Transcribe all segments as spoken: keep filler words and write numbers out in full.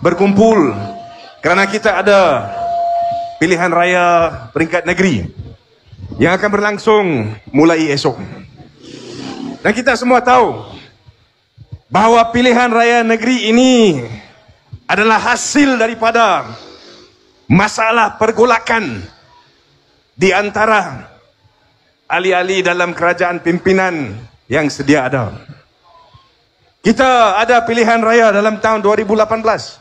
berkumpul kerana kita ada pilihan raya peringkat negeri yang akan berlangsung mulai esok. Dan kita semua tahu bahawa pilihan raya negeri ini adalah hasil daripada masalah pergolakan di antara ahli-ahli dalam kerajaan pimpinan yang sedia ada. Kita ada pilihan raya dalam tahun dua ribu lapan belas.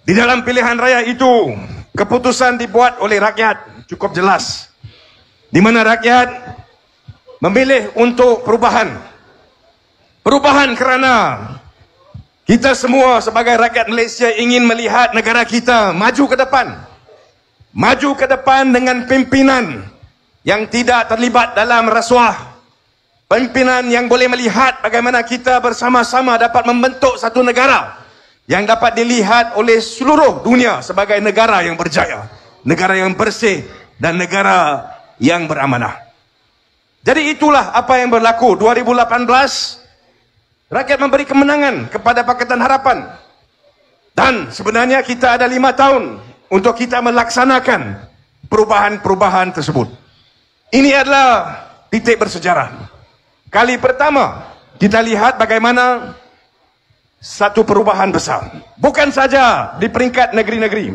Di dalam pilihan raya itu, keputusan dibuat oleh rakyat cukup jelas, di mana rakyat memilih untuk perubahan. Perubahan kerana kita semua sebagai rakyat Malaysia ingin melihat negara kita maju ke depan. Maju ke depan dengan pimpinan yang tidak terlibat dalam rasuah. Pimpinan yang boleh melihat bagaimana kita bersama-sama dapat membentuk satu negara yang dapat dilihat oleh seluruh dunia sebagai negara yang berjaya, negara yang bersih dan negara yang beramanah. Jadi itulah apa yang berlaku dua ribu lapan belas. Rakyat memberi kemenangan kepada Pakatan Harapan. Dan sebenarnya kita ada lima tahun untuk kita melaksanakan perubahan-perubahan tersebut. Ini adalah titik bersejarah. Kali pertama, kita lihat bagaimana satu perubahan besar. Bukan saja di peringkat negeri-negeri,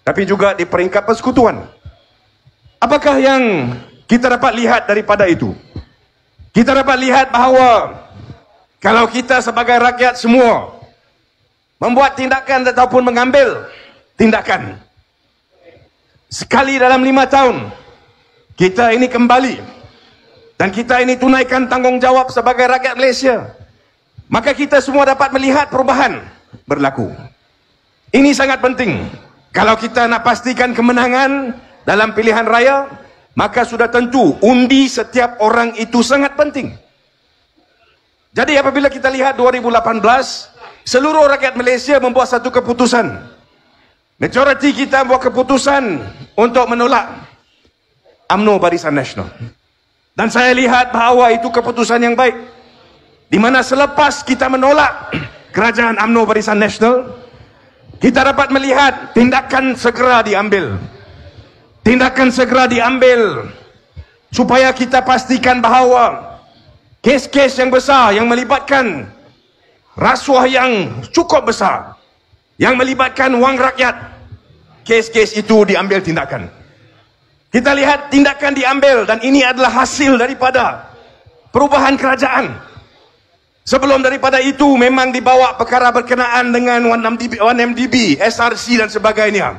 tapi juga di peringkat persekutuan. Apakah yang kita dapat lihat daripada itu? Kita dapat lihat bahawa kalau kita sebagai rakyat semua membuat tindakan ataupun mengambil tindakan. Sekali dalam lima tahun, kita ini kembali. Dan kita ini tunaikan tanggungjawab sebagai rakyat Malaysia. Maka kita semua dapat melihat perubahan berlaku. Ini sangat penting. Kalau kita nak pastikan kemenangan dalam pilihan raya, maka sudah tentu undi setiap orang itu sangat penting. Jadi apabila kita lihat dua ribu lapan belas, seluruh rakyat Malaysia membuat satu keputusan. Majoriti kita membuat keputusan untuk menolak U M N O Barisan Nasional. Dan saya lihat bahawa itu keputusan yang baik. Di mana selepas kita menolak kerajaan U M N O Barisan Nasional, kita dapat melihat tindakan segera diambil. Tindakan segera diambil supaya kita pastikan bahawa kes-kes yang besar yang melibatkan rasuah yang cukup besar, yang melibatkan wang rakyat, kes-kes itu diambil tindakan. Kita lihat tindakan diambil dan ini adalah hasil daripada perubahan kerajaan. Sebelum daripada itu memang dibawa perkara berkenaan dengan satu M D B, S R C dan sebagainya.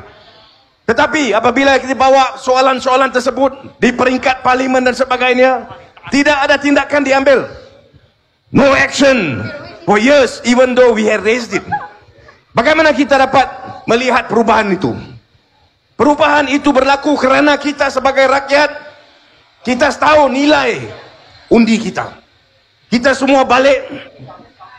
Tetapi apabila kita bawa soalan-soalan tersebut di peringkat parlimen dan sebagainya, tidak ada tindakan diambil. No action for years even though we have raised it. Bagaimana kita dapat melihat perubahan itu? Perubahan itu berlaku kerana kita sebagai rakyat, kita tahu nilai undi kita. Kita semua balik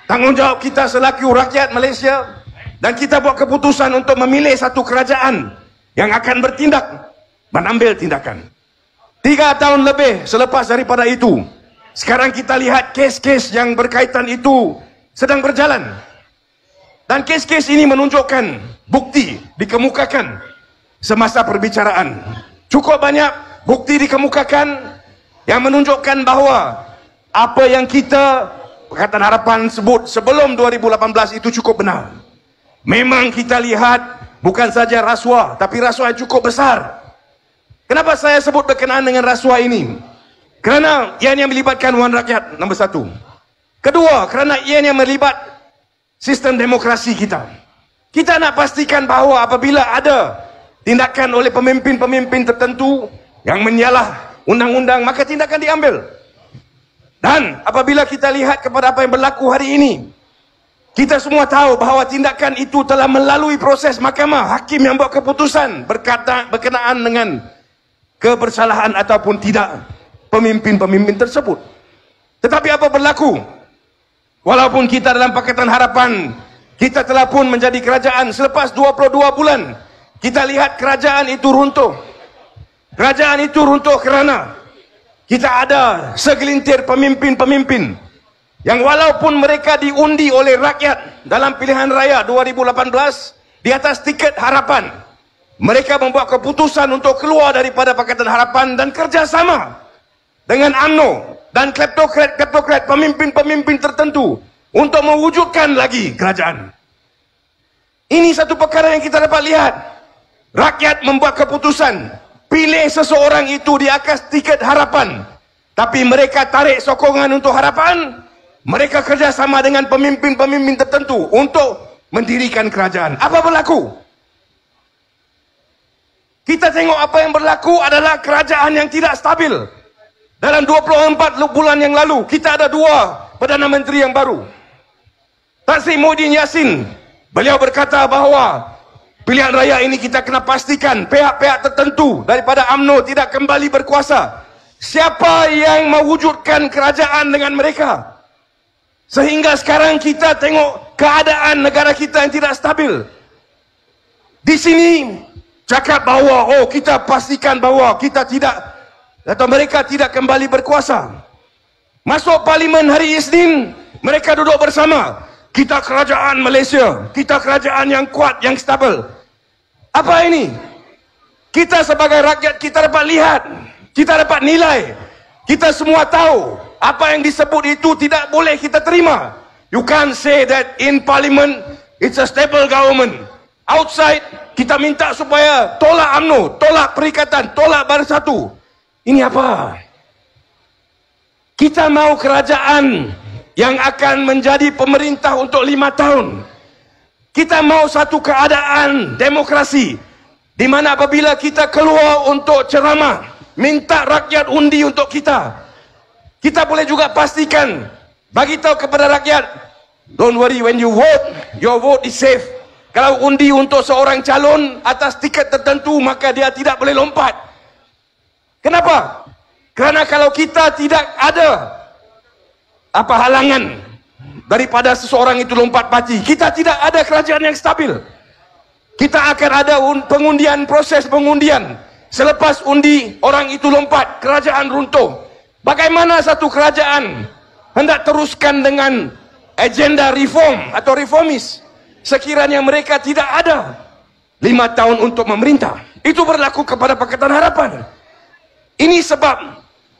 tanggungjawab kita selaku rakyat Malaysia dan kita buat keputusan untuk memilih satu kerajaan yang akan bertindak, mengambil tindakan. Tiga tahun lebih selepas daripada itu, sekarang kita lihat kes-kes yang berkaitan itu sedang berjalan. Dan kes-kes ini menunjukkan bukti dikemukakan. Semasa perbicaraan cukup banyak bukti dikemukakan yang menunjukkan bahawa apa yang kita Pakatan Harapan sebut sebelum dua ribu lapan belas itu cukup benar. Memang kita lihat bukan saja rasuah, tapi rasuah cukup besar. Kenapa saya sebut berkenaan dengan rasuah ini? Kerana ia yang melibatkan wang rakyat, nombor satu. Kedua, kerana ia yang melibat sistem demokrasi kita. Kita nak pastikan bahawa apabila ada tindakan oleh pemimpin-pemimpin tertentu yang menyalah undang-undang, maka tindakan diambil. Dan apabila kita lihat kepada apa yang berlaku hari ini, kita semua tahu bahawa tindakan itu telah melalui proses mahkamah. Hakim yang buat keputusan berkata, berkenaan dengan kebersalahan ataupun tidak pemimpin-pemimpin tersebut. Tetapi apa berlaku? Walaupun kita dalam Pakatan Harapan, kita telah pun menjadi kerajaan selepas dua puluh dua bulan. Kita lihat kerajaan itu runtuh. Kerajaan itu runtuh kerana kita ada segelintir pemimpin-pemimpin yang walaupun mereka diundi oleh rakyat dalam pilihan raya dua ribu lapan belas di atas tiket harapan, mereka membuat keputusan untuk keluar daripada Pakatan Harapan dan kerjasama dengan UMNO dan kleptokrat-kleptokrat pemimpin-pemimpin tertentu untuk mewujudkan lagi kerajaan. Ini satu perkara yang kita dapat lihat. Rakyat membuat keputusan pilih seseorang itu di atas tiket harapan, tapi mereka tarik sokongan untuk harapan. Mereka kerjasama dengan pemimpin-pemimpin tertentu untuk mendirikan kerajaan. Apa berlaku? Kita tengok apa yang berlaku adalah kerajaan yang tidak stabil. Dalam dua puluh empat bulan yang lalu, kita ada dua Perdana Menteri yang baru. Tan Sri Muhyiddin Yassin, beliau berkata bahawa pilihan raya ini kita kena pastikan pihak-pihak tertentu daripada UMNO tidak kembali berkuasa. Siapa yang mewujudkan kerajaan dengan mereka? Sehingga sekarang kita tengok keadaan negara kita yang tidak stabil. Di sini cakap bahawa, oh kita pastikan bahawa kita tidak atau mereka tidak kembali berkuasa. Masuk parlimen hari Isnin, mereka duduk bersama. Kita kerajaan Malaysia, kita kerajaan yang kuat, yang stabil. Apa ini? Kita sebagai rakyat, kita dapat lihat, kita dapat nilai. Kita semua tahu apa yang disebut itu tidak boleh kita terima. You can't say that in parliament it's a stable government. Outside, kita minta supaya tolak UMNO, tolak Perikatan, tolak Bersatu. Ini apa? Kita mau kerajaan yang akan menjadi pemerintah untuk lima tahun. Kita mau satu keadaan demokrasi di mana apabila kita keluar untuk ceramah, minta rakyat undi untuk kita, kita boleh juga pastikan, bagi tahu kepada rakyat, don't worry when you vote, your vote is safe. Kalau undi untuk seorang calon atas tiket tertentu, maka dia tidak boleh lompat. Kenapa? Kerana kalau kita tidak ada apa halangan daripada seseorang itu lompat parti, kita tidak ada kerajaan yang stabil. Kita akan ada pengundian, proses pengundian. Selepas undi, orang itu lompat, kerajaan runtuh. Bagaimana satu kerajaan hendak teruskan dengan agenda reform atau reformis sekiranya mereka tidak ada lima tahun untuk memerintah? Itu berlaku kepada Pakatan Harapan. Ini sebab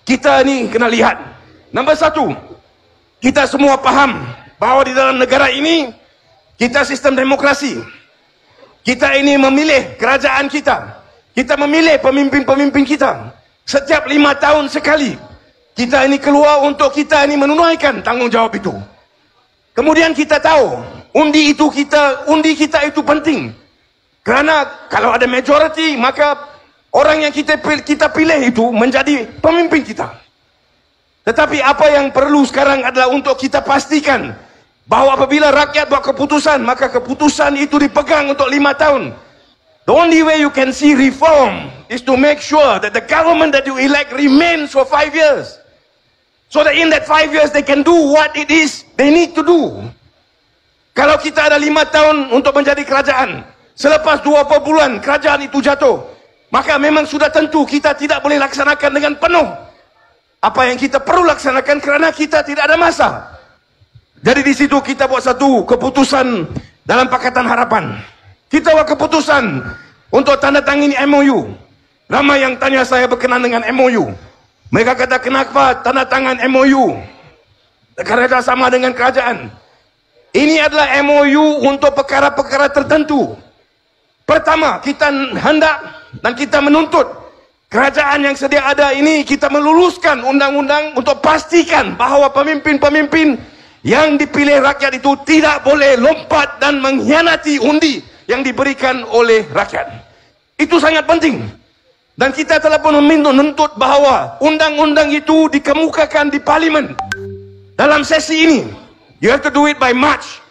kita ni kena lihat. Nombor satu, kita semua faham bahawa di dalam negara ini kita sistem demokrasi. Kita ini memilih kerajaan kita. Kita memilih pemimpin-pemimpin kita. Setiap lima tahun sekali, kita ini keluar untuk kita ini menunaikan tanggungjawab itu. Kemudian kita tahu undi itu kita, undi kita itu penting. Kerana kalau ada majoriti, maka orang yang kita kita pilih itu menjadi pemimpin kita. Tetapi apa yang perlu sekarang adalah untuk kita pastikan bahawa apabila rakyat buat keputusan, maka keputusan itu dipegang untuk lima tahun. The only way you can see reform is to make sure that the government that you elect remains for five years. So that in that five years they can do what it is they need to do. Kalau kita ada lima tahun untuk menjadi kerajaan, selepas dua puluh bulan kerajaan itu jatuh, maka memang sudah tentu kita tidak boleh laksanakan dengan penuh apa yang kita perlu laksanakan kerana kita tidak ada masa. Jadi di situ kita buat satu keputusan dalam Pakatan Harapan. Kita buat keputusan untuk tanda tangani M O U. Ramai yang tanya saya berkenaan dengan M O U. Mereka kata kenapa tanda tangan M O U? Kerana sama dengan kerajaan. Ini adalah M O U untuk perkara-perkara tertentu. Pertama, kita hendak dan kita menuntut kerajaan yang sedia ada ini kita meluluskan undang-undang untuk pastikan bahawa pemimpin-pemimpin yang dipilih rakyat itu tidak boleh lompat dan mengkhianati undi yang diberikan oleh rakyat. Itu sangat penting. Dan kita telah pun menuntut bahawa undang-undang itu dikemukakan di parlimen dalam sesi ini. You have to do it by March.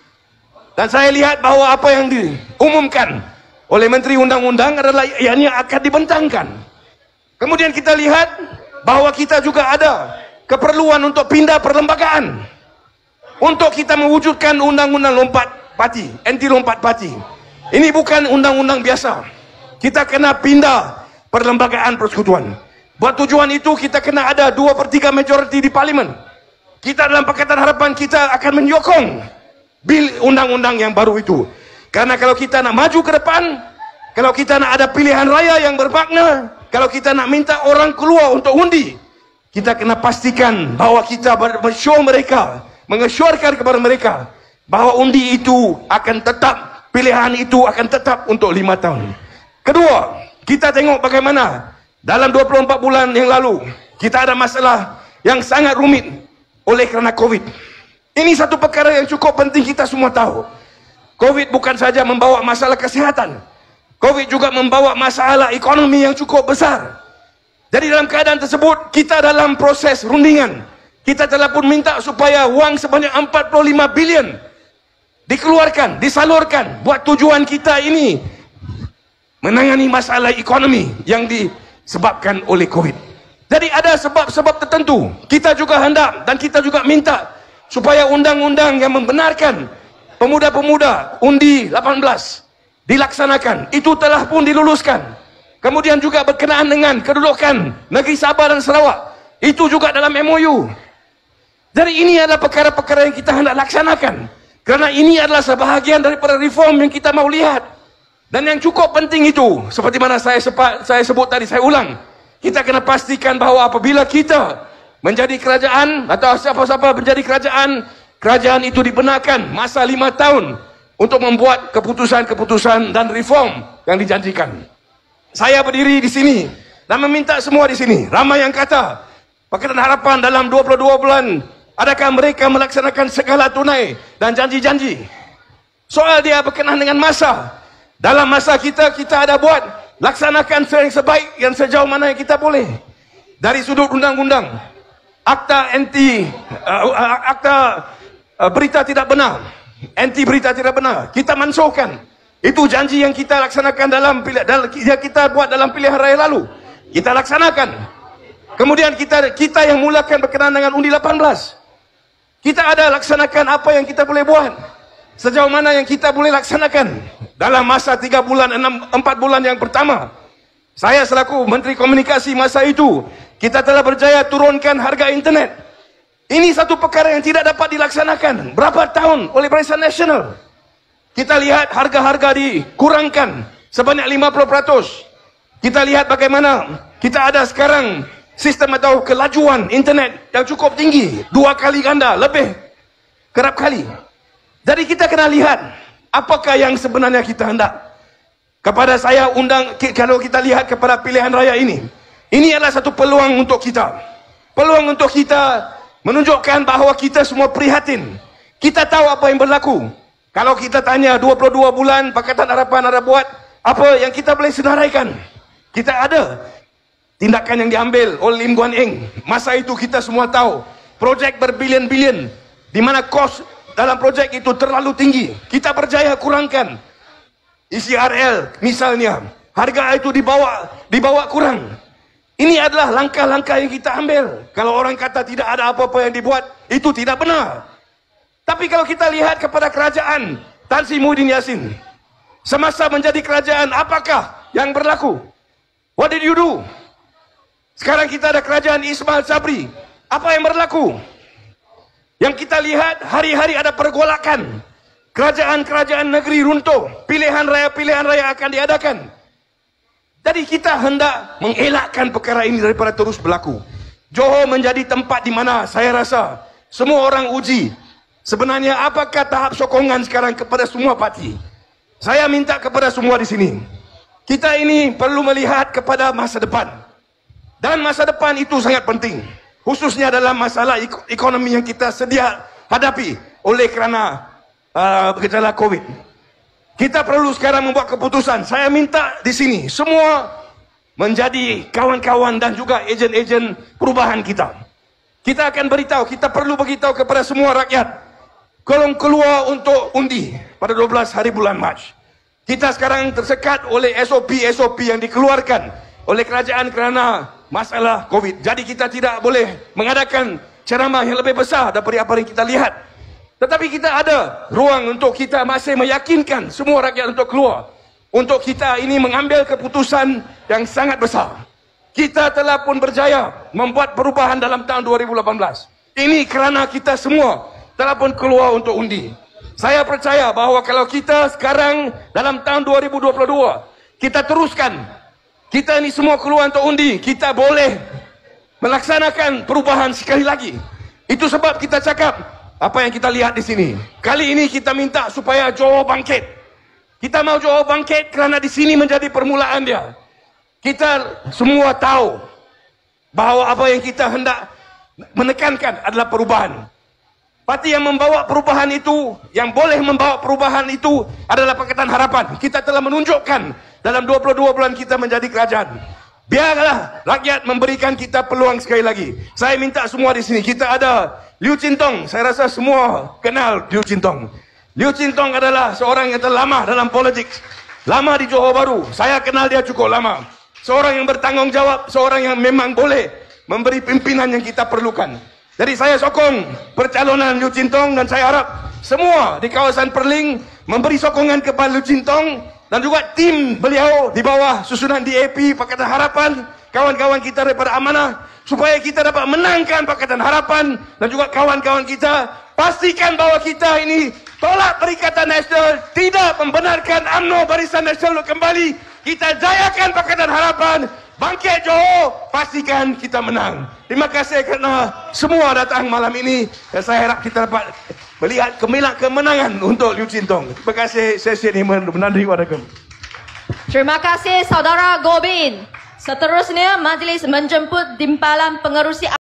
Dan saya lihat bahawa apa yang diumumkan oleh Menteri Undang-Undang adalah ianya akan dibentangkan. Kemudian kita lihat bahawa kita juga ada keperluan untuk pindah perlembagaan untuk kita mewujudkan undang-undang lompat parti, anti lompat parti. Ini bukan undang-undang biasa. Kita kena pindah perlembagaan persekutuan. Buat tujuan itu kita kena ada dua per tiga majoriti di parlimen. Kita dalam Pakatan Harapan kita akan menyokong undang-undang yang baru itu. Karena kalau kita nak maju ke depan, kalau kita nak ada pilihan raya yang bermakna, kalau kita nak minta orang keluar untuk undi, kita kena pastikan bahawa kita bershow mereka, mengesyorkan kepada mereka bahawa undi itu akan tetap, pilihan itu akan tetap untuk lima tahun. Kedua, kita tengok bagaimana dalam dua puluh empat bulan yang lalu kita ada masalah yang sangat rumit oleh kerana COVID. Ini satu perkara yang cukup penting kita semua tahu. COVID bukan saja membawa masalah kesihatan, COVID juga membawa masalah ekonomi yang cukup besar. Jadi dalam keadaan tersebut, kita dalam proses rundingan. Kita telah pun minta supaya wang sebanyak empat puluh lima bilion dikeluarkan, disalurkan buat tujuan kita ini menangani masalah ekonomi yang disebabkan oleh COVID. Jadi ada sebab-sebab tertentu. Kita juga hendak dan kita juga minta supaya undang-undang yang membenarkan pemuda-pemuda undi lapan belas dilaksanakan, itu telah pun diluluskan. Kemudian juga berkenaan dengan kedudukan negeri Sabah dan Sarawak, itu juga dalam M O U. Jadi ini adalah perkara-perkara yang kita hendak laksanakan, kerana ini adalah sebahagian daripada reform yang kita mahu lihat. Dan yang cukup penting itu, seperti mana saya, sepa, saya sebut tadi, saya ulang, kita kena pastikan bahawa apabila kita menjadi kerajaan atau siapa-siapa menjadi kerajaan, kerajaan itu dibenarkan masa lima tahun untuk membuat keputusan-keputusan dan reform yang dijanjikan. Saya berdiri di sini dan meminta semua di sini. Ramai yang kata, Pakatan Harapan dalam dua puluh dua bulan, adakah mereka melaksanakan segala tunai dan janji-janji? Soal dia berkenaan dengan masa. Dalam masa kita, kita ada buat, laksanakan yang sebaik, yang sejauh mana yang kita boleh. Dari sudut undang-undang, akta anti, uh, akta uh, berita tidak benar, anti berita tidak benar, kita mansuhkan. Itu janji yang kita laksanakan dalam pilihan, yang kita buat dalam pilihan raya lalu, kita laksanakan. Kemudian kita kita yang mulakan berkenaan dengan undi lapan belas, kita ada laksanakan apa yang kita boleh buat, sejauh mana yang kita boleh laksanakan. Dalam masa tiga bulan, enam, empat bulan yang pertama, saya selaku Menteri Komunikasi masa itu, kita telah berjaya turunkan harga internet. Ini satu perkara yang tidak dapat dilaksanakan berapa tahun oleh Barisan Nasional. Kita lihat harga-harga dikurangkan sebanyak lima puluh peratus. Kita lihat bagaimana kita ada sekarang sistem atau kelajuan internet yang cukup tinggi, dua kali ganda lebih kerap kali. Jadi kita kena lihat apakah yang sebenarnya kita hendak. Kepada saya undang, kalau kita lihat kepada pilihan raya ini, ini adalah satu peluang untuk kita, peluang untuk kita menunjukkan bahawa kita semua prihatin. Kita tahu apa yang berlaku. Kalau kita tanya dua puluh dua bulan Pakatan Harapan ada buat apa yang kita boleh senaraikan, kita ada tindakan yang diambil oleh Lim Guan Eng. Masa itu kita semua tahu projek berbilion-bilion, di mana kos dalam projek itu terlalu tinggi, kita berjaya kurangkan. I C R L misalnya, harga itu dibawa dibawa kurang. Ini adalah langkah-langkah yang kita ambil. Kalau orang kata tidak ada apa-apa yang dibuat, itu tidak benar. Tapi kalau kita lihat kepada kerajaan Tan Sri Muhyiddin Yassin, semasa menjadi kerajaan, apakah yang berlaku? What did you do? Sekarang kita ada kerajaan Ismail Sabri, apa yang berlaku? Yang kita lihat hari-hari ada pergolakan. Kerajaan-kerajaan negeri runtuh, pilihan raya-pilihan raya akan diadakan. Jadi kita hendak mengelakkan perkara ini daripada terus berlaku. Johor menjadi tempat di mana saya rasa semua orang uji sebenarnya apakah tahap sokongan sekarang kepada semua parti. Saya minta kepada semua di sini, kita ini perlu melihat kepada masa depan. Dan masa depan itu sangat penting, khususnya dalam masalah ekonomi yang kita sedia hadapi oleh kerana uh, gejala COVID. Kita perlu sekarang membuat keputusan. Saya minta di sini semua menjadi kawan-kawan dan juga ejen-ejen perubahan kita. Kita akan beritahu, kita perlu beritahu kepada semua rakyat kalau keluar untuk undi pada dua belas hari bulan Mac. Kita sekarang tersekat oleh S O P S O P yang dikeluarkan oleh kerajaan kerana masalah COVID. Jadi kita tidak boleh mengadakan ceramah yang lebih besar daripada apa yang kita lihat. Tetapi kita ada ruang untuk kita masih meyakinkan semua rakyat untuk keluar, untuk kita ini mengambil keputusan yang sangat besar. Kita telah pun berjaya membuat perubahan dalam tahun dua ribu lapan belas. Ini kerana kita semua telah pun keluar untuk undi. Saya percaya bahawa kalau kita sekarang dalam tahun dua ribu dua puluh dua, kita teruskan, kita ini semua keluar untuk undi, kita boleh melaksanakan perubahan sekali lagi. Itu sebab kita cakap, apa yang kita lihat di sini. Kali ini kita minta supaya Johor bangkit. Kita mau Johor bangkit kerana di sini menjadi permulaan dia. Kita semua tahu bahawa apa yang kita hendak menekankan adalah perubahan. Parti yang membawa perubahan itu, yang boleh membawa perubahan itu adalah Pakatan Harapan. Kita telah menunjukkan dalam dua puluh dua bulan kita menjadi kerajaan. Biarlah rakyat memberikan kita peluang sekali lagi. Saya minta semua di sini, kita ada Liew Chin Tong. Saya rasa semua kenal Liew Chin Tong. Liew Chin Tong adalah seorang yang telah lama dalam politik, lama di Johor Bahru. Saya kenal dia cukup lama. Seorang yang bertanggungjawab, seorang yang memang boleh memberi pimpinan yang kita perlukan. Jadi saya sokong percalonan Liew Chin Tong, dan saya harap semua di kawasan Perling memberi sokongan kepada Liew Chin Tong dan juga tim beliau di bawah susunan D A P, Pakatan Harapan, kawan-kawan kita daripada Amanah, supaya kita dapat menangkan Pakatan Harapan dan juga kawan-kawan kita. Pastikan bahawa kita ini tolak Perikatan Nasional, tidak membenarkan U M N O Barisan Nasional kembali. Kita jayakan Pakatan Harapan. Bangkit Johor, pastikan kita menang. Terima kasih kerana semua datang malam ini, dan saya harap kita dapat melihat kemilat kemenangan untuk Liew Chin Tong. Terima kasih. Sesi ini menandai wadakum. Terima kasih Saudara Gobin. Seterusnya majlis menjemput Dimpalan Pengerusi